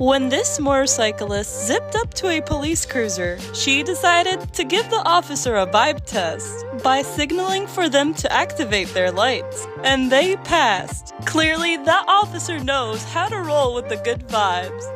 When this motorcyclist zipped up to a police cruiser, she decided to give the officer a vibe test by signaling for them to activate their lights, and they passed. Clearly, that officer knows how to roll with the good vibes.